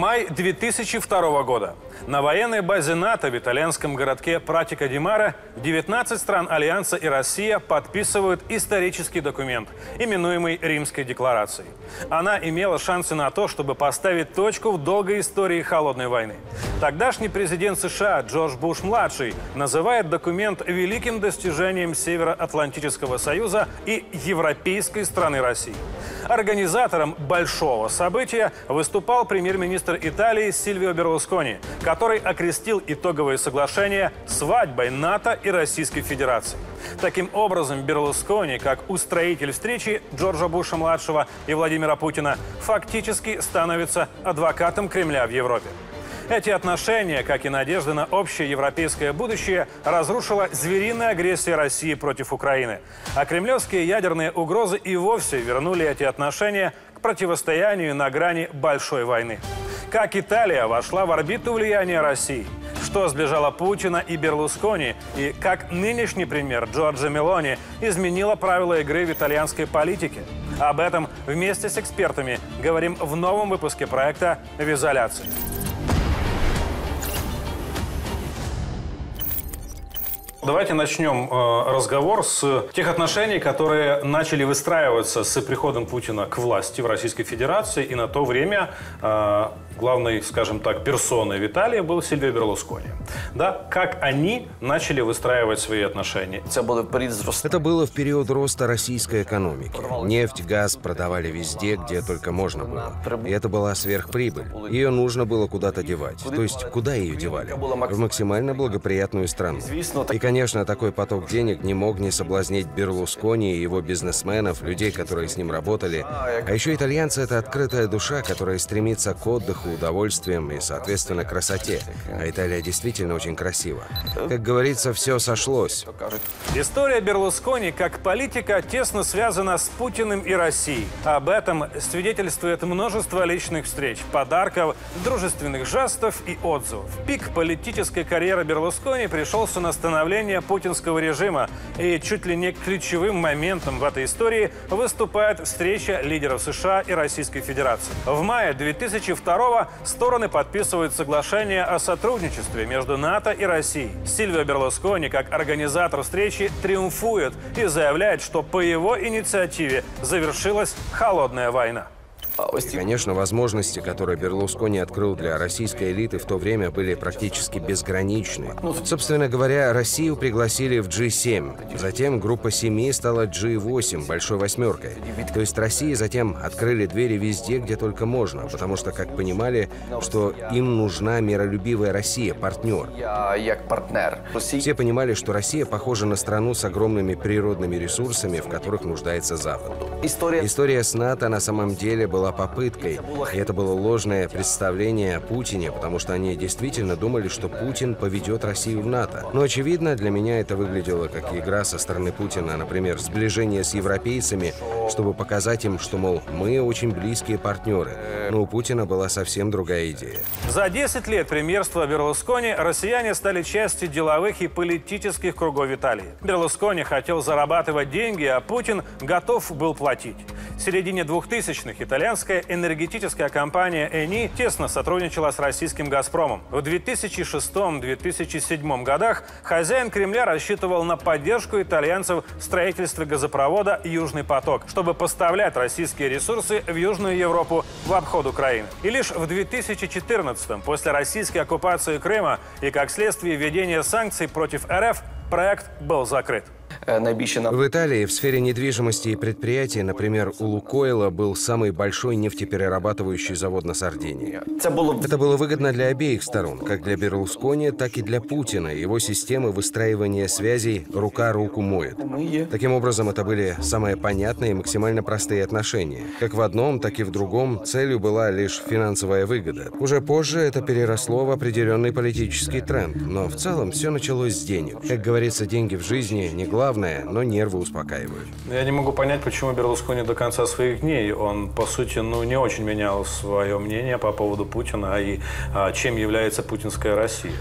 Май 2002 года. На военной базе НАТО в итальянском городке Пратика-ди-Мара 19 стран Альянса и Россия подписывают исторический документ, именуемый Римской декларацией. Она имела шансы на то, чтобы поставить точку в долгой истории холодной войны. Тогдашний президент США Джордж Буш-младший называет документ великим достижением Североатлантического Союза и европейской страны России. Организатором большого события выступал премьер-министр Италии Сильвио Берлускони, который окрестил итоговое соглашение свадьбой НАТО и Российской Федерации. Таким образом, Берлускони, как устроитель встречи Джорджа Буша-младшего и Владимира Путина, фактически становится адвокатом Кремля в Европе. Эти отношения, как и надежда на общее европейское будущее, разрушила звериная агрессия России против Украины. А кремлевские ядерные угрозы и вовсе вернули эти отношения к противостоянию на грани большой войны. Как Италия вошла в орбиту влияния России? Что сближало Путина и Берлускони? И как нынешний премьер Джорджа Мелони изменила правила игры в итальянской политике? Об этом вместе с экспертами говорим в новом выпуске проекта «В изоляции». Давайте начнем разговор с тех отношений, которые начали выстраиваться с приходом Путина к власти в Российской Федерации. И на то время главной, скажем так, персоной в Италии был Сильвио Берлускони. Да? Как они начали выстраивать свои отношения? Это было в период роста российской экономики. Нефть, газ продавали везде, где только можно было. И это была сверхприбыль. Ее нужно было куда-то девать. То есть, куда ее девали? В максимально благоприятную страну. И, конечно, такой поток денег не мог не соблазнить Берлускони и его бизнесменов, людей, которые с ним работали. А еще итальянцы — это открытая душа, которая стремится к отдыху, удовольствиям и, соответственно, красоте. А Италия действительно очень красива. Как говорится, все сошлось. История Берлускони как политика тесно связана с Путиным и Россией. Об этом свидетельствует множество личных встреч, подарков, дружественных жестов и отзывов. Пик политической карьеры Берлускони пришелся на становление путинского режима, и чуть ли не ключевым моментом в этой истории выступает встреча лидеров США и Российской Федерации. В мае 2002 стороны подписывают соглашение о сотрудничестве между НАТО и Россией. Сильвио Берлускони, как организатор встречи, триумфует и заявляет, что по его инициативе завершилась холодная война. И, конечно, возможности, которые Берлускони открыл для российской элиты в то время, были практически безграничны. Собственно говоря, Россию пригласили в G7. Затем группа 7 стала G8, большой восьмеркой. То есть России затем открыли двери везде, где только можно, потому что, как понимали, что им нужна миролюбивая Россия, партнер. Все понимали, что Россия похожа на страну с огромными природными ресурсами, в которых нуждается Запад. История с НАТО на самом деле была попыткой. И это было ложное представление о Путине, потому что они действительно думали, что Путин поведет Россию в НАТО. Но, очевидно, для меня это выглядело как игра со стороны Путина, например, сближение с европейцами, чтобы показать им, что, мол, мы очень близкие партнеры. Но у Путина была совсем другая идея. За 10 лет премьерства Берлускони россияне стали частью деловых и политических кругов Италии. Берлускони хотел зарабатывать деньги, а Путин готов был платить. В середине 2000-х итальянская энергетическая компания ЭНИ тесно сотрудничала с российским «Газпромом». В 2006-2007 годах хозяин Кремля рассчитывал на поддержку итальянцев в строительстве газопровода «Южный поток», чтобы поставлять российские ресурсы в Южную Европу в обход Украины. И лишь в 2014-м, после российской оккупации Крыма и как следствие введения санкций против РФ, проект был закрыт. В Италии в сфере недвижимости и предприятий, например, у Лукойла был самый большой нефтеперерабатывающий завод на Сардинии. Это было выгодно для обеих сторон, как для Берлускони, так и для Путина, его системы выстраивания связей «рука руку моет». Таким образом, это были самые понятные и максимально простые отношения. Как в одном, так и в другом целью была лишь финансовая выгода. Уже позже это переросло в определенный политический тренд, но в целом все началось с денег. Как говорится, деньги в жизни не главное. главное, но нервы успокаивают. Я не могу понять, почему Берлускони до конца своих дней. Он, по сути, не очень менял свое мнение по поводу Путина и чем является путинская Россия.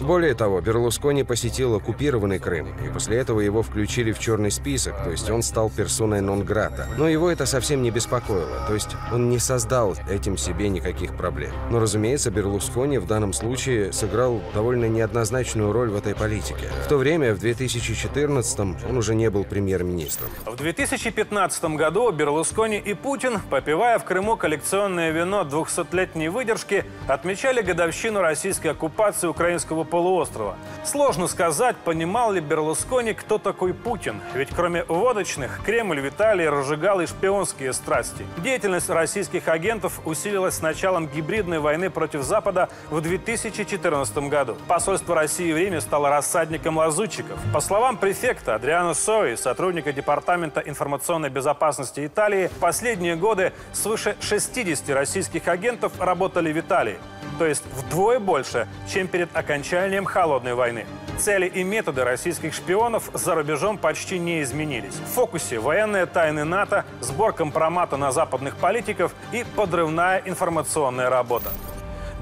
Более того, Берлускони посетил оккупированный Крым, и после этого его включили в черный список, то есть он стал персоной нон-грата. Но его это совсем не беспокоило, то есть он не создал этим себе никаких проблем. Но, разумеется, Берлускони в данном случае сыграл довольно неоднозначную роль в этой политике. В то время, в 2014-м, он уже не был премьер-министром. В 2015 году Берлускони и Путин, попивая в Крыму коллекционное вино 200-летней выдержки, отмечали годовщину российской оккупации украинского полуострова. Сложно сказать, понимал ли Берлускони, кто такой Путин. Ведь кроме водочных, Кремль в Италии разжигал и шпионские страсти. Деятельность российских агентов усилилась с началом гибридной войны против Запада в 2014 году. Посольство России в Риме стало рассадником лазутчиков. По словам префекта Адриана Сои, сотрудника Департамента информационной безопасности Италии, в последние годы свыше 60 российских агентов работали в Италии. То есть вдвое больше, чем перед окончанием холодной войны. Цели и методы российских шпионов за рубежом почти не изменились. В фокусе военные тайны НАТО, сбор компромата на западных политиков и подрывная информационная работа.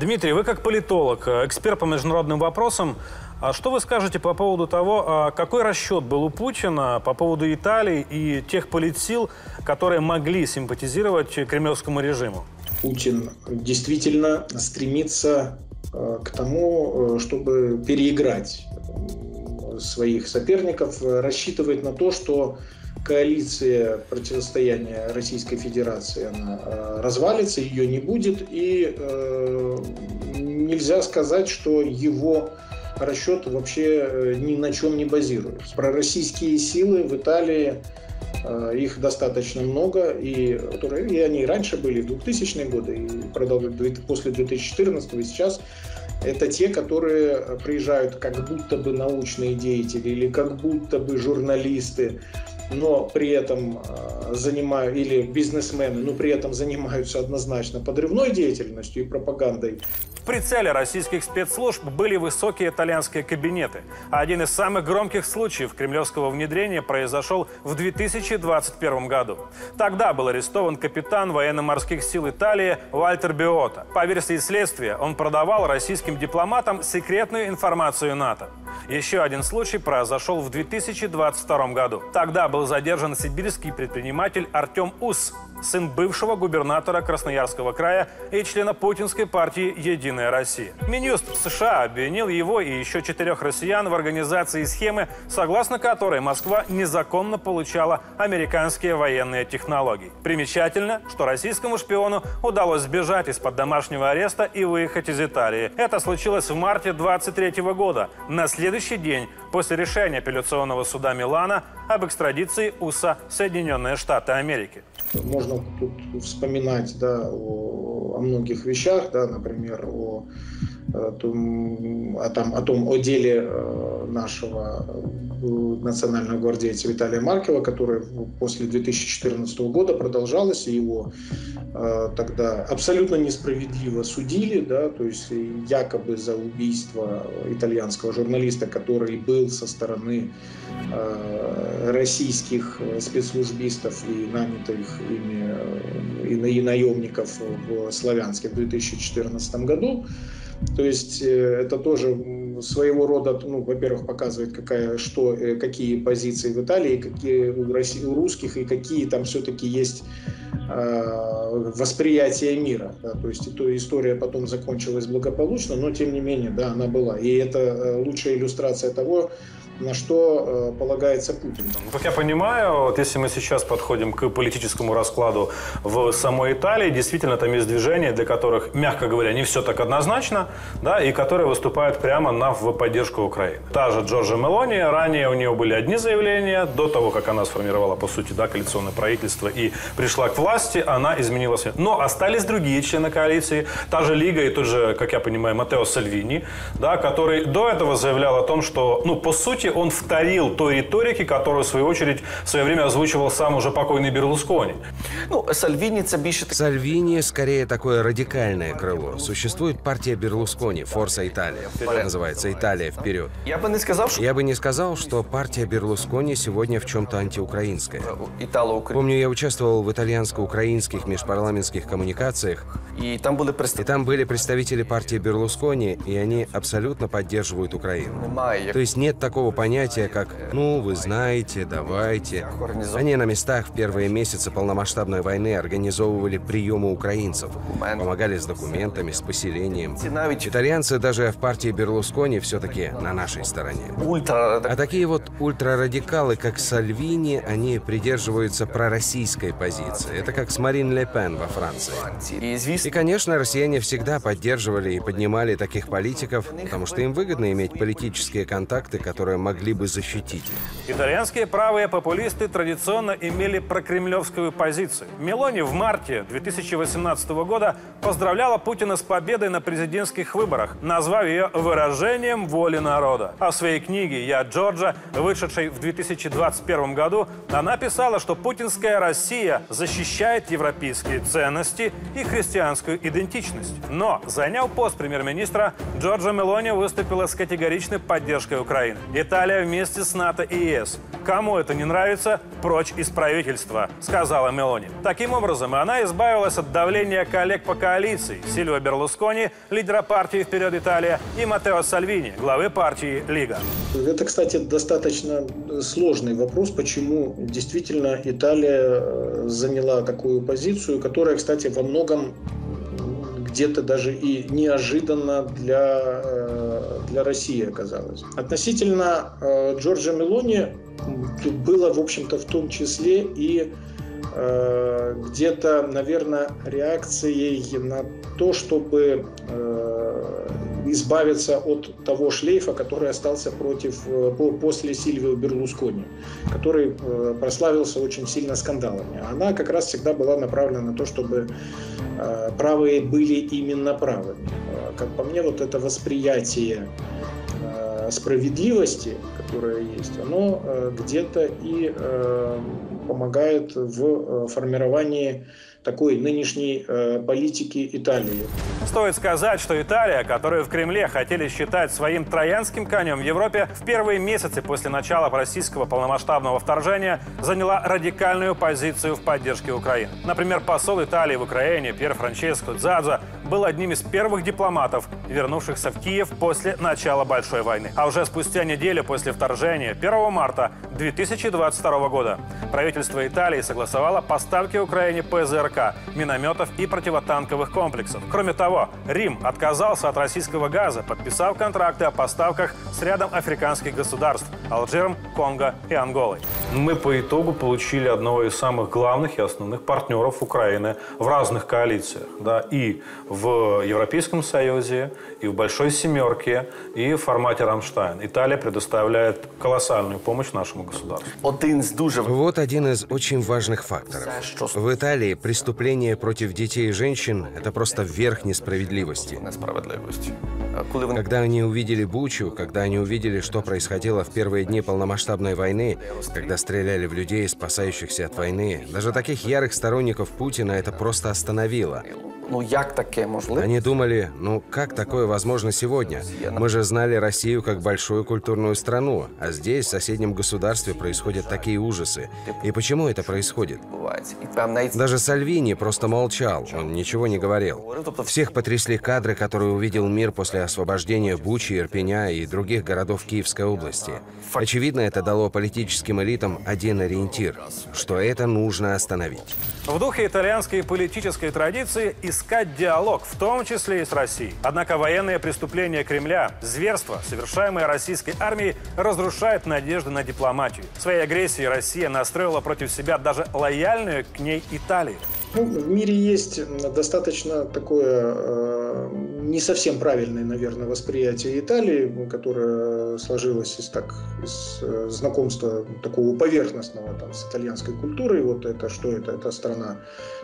Дмитрий, вы как политолог, эксперт по международным вопросам, а что вы скажете по поводу того, какой расчет был у Путина по поводу Италии и тех политсил, которые могли симпатизировать кремлевскому режиму? Путин действительно стремится к тому, чтобы переиграть своих соперников, рассчитывает на то, что коалиция противостояния Российской Федерации она развалится, ее не будет, и нельзя сказать, что его расчет вообще ни на чем не базируется. Пророссийские силы в Италии, их достаточно много, и они раньше были, в 2000-е годы, и после 2014-го, и сейчас. Это те, которые приезжают как будто бы научные деятели или как будто бы журналисты, но при этом занимают, или бизнесмены, но при этом занимаются однозначно подрывной деятельностью и пропагандой. В прицеле российских спецслужб были высокие итальянские кабинеты. Один из самых громких случаев кремлевского внедрения произошел в 2021 году. Тогда был арестован капитан военно-морских сил Италии Вальтер Биота. По версии следствия, он продавал российским дипломатам секретную информацию НАТО. Еще один случай произошел в 2022 году. Тогда был задержан сибирский предприниматель Артем Ус, сын бывшего губернатора Красноярского края и члена путинской партии «Единая Россия». Минюст США обвинил его и еще 4 россиян в организации схемы, согласно которой Москва незаконно получала американские военные технологии. Примечательно, что российскому шпиону удалось сбежать из-под домашнего ареста и выехать из Италии. Это случилось в марте 2023 года, на следующий день после решения апелляционного суда Милана об экстрадиции Уса в Соединенные Штаты Америки. Можно тут вспоминать о многих вещах, например, о деле нашего национального гвардейца Виталия Маркева, который после 2014 года продолжалось, и его тогда абсолютно несправедливо судили, то есть якобы за убийство итальянского журналиста, который был со стороны российских спецслужбистов и нанятых ими и наемников в Славянске в 2014 году. То есть это тоже своего рода, во-первых, показывает, какие позиции в Италии, какие у русских и какие там все-таки есть восприятие мира. То есть эта история потом закончилась благополучно, но тем не менее, она была. И это лучшая иллюстрация того, на что полагается Путин. Как я понимаю, если мы сейчас подходим к политическому раскладу в самой Италии, действительно там есть движения, для которых, мягко говоря, не все так однозначно, и которые выступают прямо в поддержку Украины. Та же Джорджа Мелони, ранее у нее были одни заявления, до того, как она сформировала, по сути, коалиционное правительство и пришла к власти, власти, она изменила свет. Но остались другие члены коалиции, та же Лига и тот же, как я понимаю, Маттео Сальвини, да, который до этого заявлял о том, что, ну, по сути, он вторил той риторики, которую, в свою очередь, в свое время озвучивал сам уже покойный Берлускони. Ну, Сальвини – это больше... Сальвини скорее такое радикальное крыло. Существует партия Берлускони, Форса Италия. Называется «Италия вперед». Я бы не сказал, что партия Берлускони сегодня в чем-то антиукраинская. Помню, я участвовал в итальянско-украинских межпарламентских коммуникациях, и там были представители партии Берлускони, и они абсолютно поддерживают Украину. То есть нет такого понятия, как «ну, вы знаете, давайте». Они на местах в первые месяцы полномасштабной войны организовывали приемы украинцев, помогали с документами, с поселением. Итальянцы даже в партии Берлускони все-таки на нашей стороне. А такие вот ультрарадикалы, как Сальвини, они придерживаются пророссийской позиции. Это как с Марин Ле Пен во Франции. И, конечно, россияне всегда поддерживали и поднимали таких политиков, потому что им выгодно иметь политические контакты, которые могли бы защитить. Итальянские правые популисты традиционно имели прокремлевскую позицию. Мелони в марте 2018 года поздравляла Путина с победой на президентских выборах, назвав ее выражением воли народа. А в своей книге «Я Джорджа», вышедшей в 2021 году, она писала, что путинская Россия защищает европейские ценности и христианскую идентичность. Но, заняв пост премьер-министра, Джорджа Мелони выступила с категоричной поддержкой Украины. Италия вместе с НАТО и ЕС. Кому это не нравится, прочь из правительства, сказала Мелони. Таким образом, она избавилась от давления коллег по коалиции: Сильвио Берлускони, лидера партии «Вперед, Италия», и Маттео Сальвини, главы партии «Лига». Это, кстати, достаточно сложный вопрос, почему действительно Италия заняла такую позицию, которая, кстати, во многом где-то даже и неожиданно для России оказалась. Относительно Джорджа Мелони было, в общем-то, в том числе и где-то, наверное, реакцией на то, чтобы избавиться от того шлейфа, который остался после Сильвио Берлускони, который прославился очень сильно скандалами. Она как раз всегда была направлена на то, чтобы правые были именно правыми. Как по мне, вот это восприятие справедливости, которое есть, оно где-то и помогает в формировании такой нынешней политики Италии. Стоит сказать, что Италия, которую в Кремле хотели считать своим троянским конем в Европе, в первые месяцы после начала российского полномасштабного вторжения заняла радикальную позицию в поддержке Украины. Например, посол Италии в Украине Пьер Франческо Дзадзо был одним из первых дипломатов, вернувшихся в Киев после начала Большой войны. А уже спустя неделю после вторжения, 1 марта 2022 года, правительство Италии согласовало поставки Украине ПЗРК, минометов и противотанковых комплексов. Кроме того, Рим отказался от российского газа, подписав контракты о поставках с рядом африканских государств – Алжиром, Конго и Анголой. Мы по итогу получили одного из самых главных и основных партнеров Украины в разных коалициях. Да, и в Европейском Союзе, и в Большой Семерке, и в формате «Рамштайн». Италия предоставляет колоссальную помощь нашему государству. Вот один из очень важных факторов. В Италии преступления против детей и женщин – это просто верх несправедливости. Когда они увидели Бучу, когда они увидели, что происходило в первые дни полномасштабной войны, когда стреляли в людей, спасающихся от войны, даже таких ярых сторонников Путина это просто остановило. Они думали, ну как такое возможно сегодня? Мы же знали Россию как большую культурную страну, а здесь, в соседнем государстве, происходят такие ужасы. И почему это происходит? Даже Сальвини просто молчал, он ничего не говорил. Всех потрясли кадры, которые увидел мир после освобождения Бучи, Ирпеня и других городов Киевской области. Очевидно, это дало политическим элитам один ориентир, что это нужно остановить. В духе итальянской политической традиции – искать диалог, в том числе и с Россией. Однако военные преступления Кремля, зверства, совершаемые российской армией, разрушают надежды на дипломатию. Своей агрессией Россия настроила против себя даже лояльную к ней Италию. Ну, в мире есть достаточно такое не совсем правильное, наверное, восприятие Италии, которое сложилось из знакомства такого поверхностного с итальянской культурой. Вот это что это? Это страна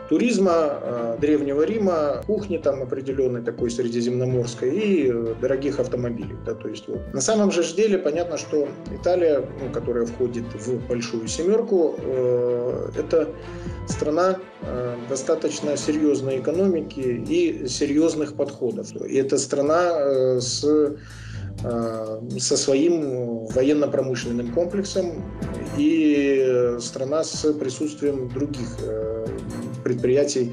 туризма, Древнего Рима, кухни определенной такой средиземноморской и дорогих автомобилей. То есть, вот. На самом же деле понятно, что Италия, которая входит в большую семерку, это страна достаточно серьезной экономики и серьезных подходов. И это страна со своим военно-промышленным комплексом и страна с присутствием других предприятий,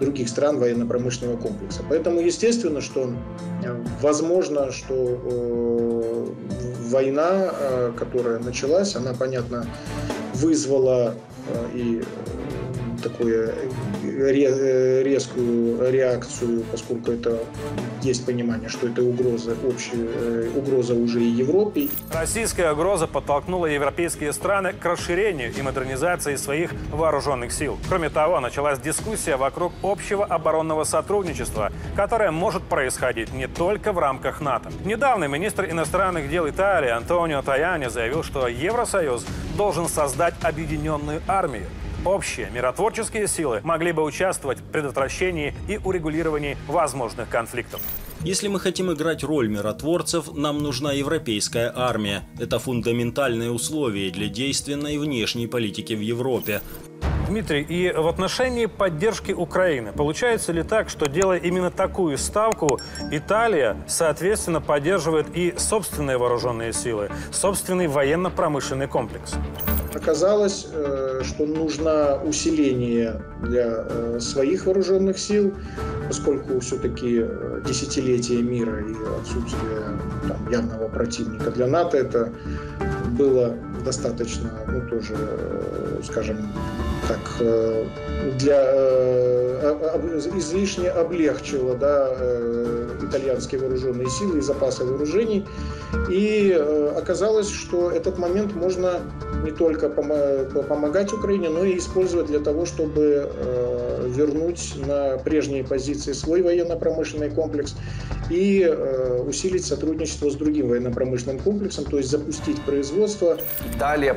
других стран военно-промышленного комплекса. Поэтому естественно, что возможно, что война, которая началась, она, понятно, вызвала и такую резкую реакцию, поскольку это есть понимание, что это угроза, общая угроза уже и Европе. Российская угроза подтолкнула европейские страны к расширению и модернизации своих вооруженных сил. Кроме того, началась дискуссия вокруг общего оборонного сотрудничества, которое может происходить не только в рамках НАТО. Недавно министр иностранных дел Италии Антонио Таяни заявил, что Евросоюз должен создать объединенную армию. Общие миротворческие силы могли бы участвовать в предотвращении и урегулировании возможных конфликтов. Если мы хотим играть роль миротворцев, нам нужна европейская армия. Это фундаментальное условие для действенной внешней политики в Европе. Дмитрий, и в отношении поддержки Украины, получается ли так, что, делая именно такую ставку, Италия, соответственно, поддерживает и собственные вооруженные силы, собственный военно-промышленный комплекс? Оказалось, что нужно усиление для своих вооруженных сил, поскольку все-таки десятилетие мира и отсутствие явного противника для НАТО, это было достаточно, тоже, скажем, так, излишне облегчило итальянские вооруженные силы и запасы вооружений. И оказалось, что этот момент можно не только помогать Украине, но и использовать для того, чтобы вернуть на прежние позиции свой военно-промышленный комплекс и усилить сотрудничество с другим военно-промышленным комплексом, то есть запустить производство. Италия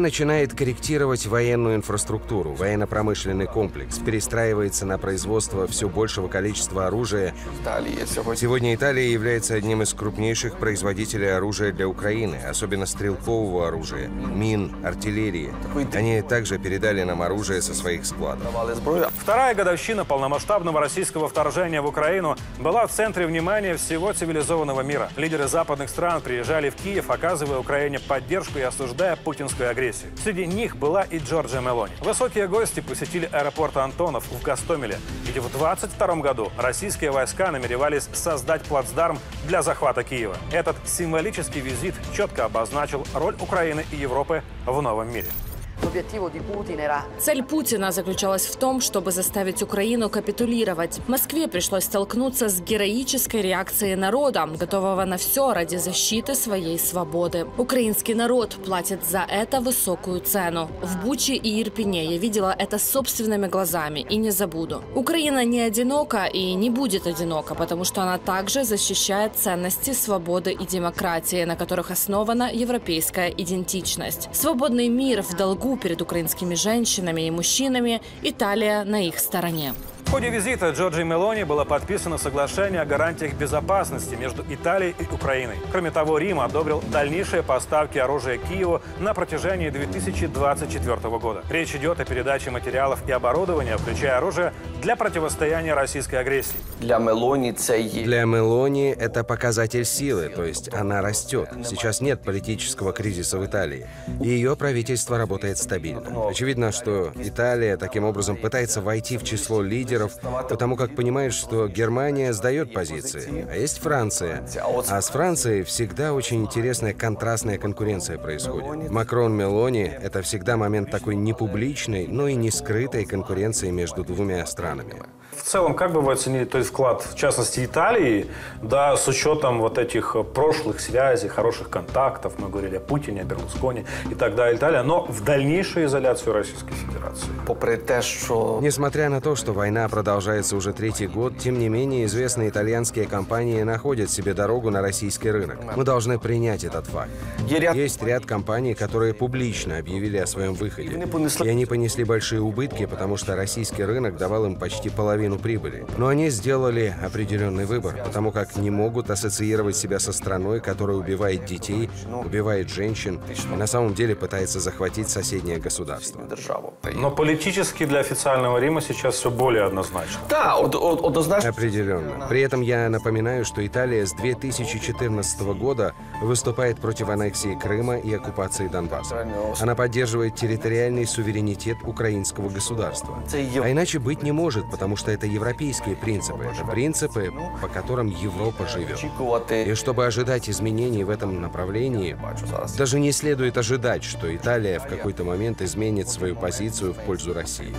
начинает корректировать военную инфраструктуру, военно-промышленный комплекс, перестраивается на производство все большего количества оружия. Сегодня Италия является одним из крупнейших производителей оружия для Украины, особенно стрелкового оружия, мин, артиллерии. Они также передали нам оружие со своих складов. Вторая годовщина полномасштабного российского вторжения в Украину была в центре внимания всего цивилизованного мира. Лидеры западных стран приезжали в Киев, оказывая Украине поддержку и осуждая путинскую агрессию. Среди них была и Джорджа Мелони. Высокие гости посетили аэропорт Антонов в Гостомеле, где в 2022 году российские войска намеревались создать плацдарм для захвата Киева. Этот символический визит четко обозначил роль Украины и Европы в новом мире. Цель Путина заключалась в том, чтобы заставить Украину капитулировать. Москве пришлось столкнуться с героической реакцией народа, готового на все ради защиты своей свободы. Украинский народ платит за это высокую цену. В Буче и Ирпене я видела это собственными глазами и не забуду. Украина не одинока и не будет одинока, потому что она также защищает ценности свободы и демократии, на которых основана европейская идентичность. Свободный мир в долгу перед украинскими женщинами и мужчинами, Италия на их стороне. В ходе визита Джорджи Мелони было подписано соглашение о гарантиях безопасности между Италией и Украиной. Кроме того, Рим одобрил дальнейшие поставки оружия Киеву на протяжении 2024 года. Речь идет о передаче материалов и оборудования, включая оружие, для противостояния российской агрессии. Для Мелони это показатель силы, то есть она растет. Сейчас нет политического кризиса в Италии. Ее правительство работает стабильно. Очевидно, что Италия таким образом пытается войти в число лидеров, потому как понимаешь, что Германия сдает позиции, а есть Франция. А с Францией всегда очень интересная контрастная конкуренция происходит. Макрон-Мелони — это всегда момент такой непубличной, но и не скрытой конкуренции между двумя странами. в целом, как бы вы оценили тот вклад, в частности, Италии, да, с учетом вот этих прошлых связей, хороших контактов, мы говорили о Путине, о Берлускони и так далее, Италия, но в дальнейшую изоляцию Российской Федерации? Несмотря на то, что война продолжается уже третий год, тем не менее известные итальянские компании находят себе дорогу на российский рынок. Мы должны принять этот факт. Есть ряд компаний, которые публично объявили о своем выходе. И они понесли большие убытки, потому что российский рынок давал им почти половину прибыли. Но они сделали определенный выбор, потому как не могут ассоциировать себя со страной, которая убивает детей, убивает женщин и на самом деле пытается захватить соседнее государство. Но политически для официального Рима сейчас все более однозначно. Да, однозначно. Определенно. При этом я напоминаю, что Италия с 2014 года выступает против аннексии Крыма и оккупации Донбасса. Она поддерживает территориальный суверенитет украинского государства. А иначе быть не может, потому что это европейские принципы. Это принципы, по которым Европа живет. И чтобы ожидать изменений в этом направлении, даже не следует ожидать, что Италия в какой-то момент изменит свою позицию в пользу России.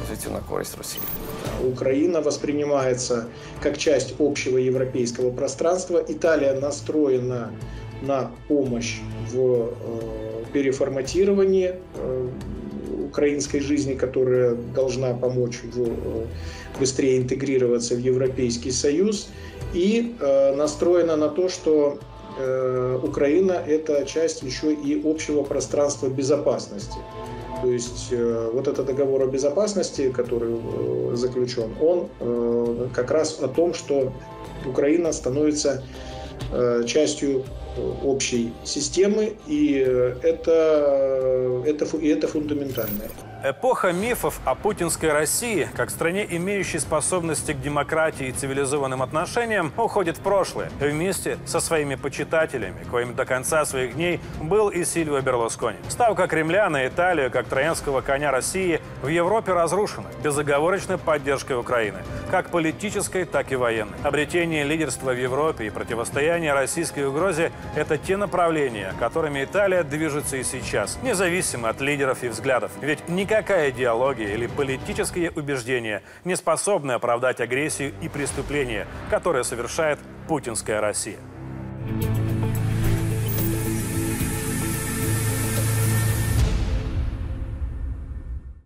Украина воспринимается как часть общего европейского пространства. Италия настроена на помощь в переформатировании украинской жизни, которая должна помочь быстрее интегрироваться в Европейский Союз, и настроена на то, что Украина – это часть еще и общего пространства безопасности. То есть вот этот договор о безопасности, который заключен, он как раз о том, что Украина становится частью общей системы, и это фундаментально. Эпоха мифов о путинской России, как стране, имеющей способности к демократии и цивилизованным отношениям, уходит в прошлое вместе со своими почитателями, коим до конца своих дней был и Сильвио Берлускони. Ставка Кремля на Италию как троянского коня России в Европе разрушена безоговорочной поддержкой Украины, как политической, так и военной. Обретение лидерства в Европе и противостояние российской угрозе – это те направления, которыми Италия движется и сейчас, независимо от лидеров и взглядов. Ведь никакая идеология или политические убеждения не способны оправдать агрессию и преступления, которые совершает путинская Россия.